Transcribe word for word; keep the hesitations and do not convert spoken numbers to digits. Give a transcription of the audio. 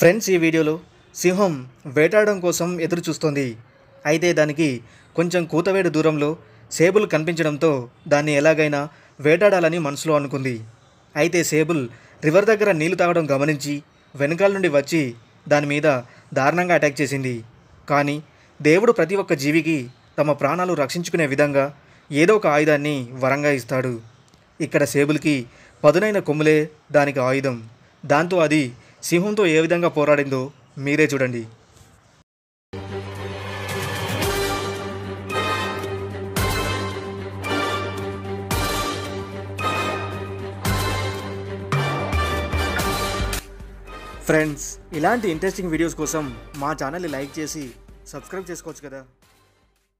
Friends ఈ వీడియోలో సింహం వేటాడడం కోసం ఎదురు చూస్తోంది. అయితే దానికి కొంచెం కూతవేడు దూరంలో సేబుల్ కనిపించడంతో దాన్ని ఎలాగైనా వేటాడాలని మనసులో అనుకుంది. అయితే సేబుల్ రివర్ దగ్గర నీళ్లు తాగడం గమనించి వెనకాల నుండి వచ్చి దాని మీద దారుణంగా అటాక్ చేసింది. కానీ దేవుడు ప్రతి ఒక్క జీవికి తమ ప్రాణాలు రక్షించుకునే విధంగా ఏదో ఒక ఆయుధాన్ని వరంగా ఇస్తాడు. ఇక్కడ సేబుల్కి పదునైన కొమ్ములే దానికి ఆయుధం. దాంతో అది సింహంతో ఏ విధంగా పోరాడిందో మీరే చూడండి. ఫ్రెండ్స్, ఇలాంటి ఇంట్రెస్టింగ్ వీడియోస్ కోసం మా ఛానల్ని లైక్ చేసి సబ్స్క్రైబ్ చేసుకోవచ్చు కదా.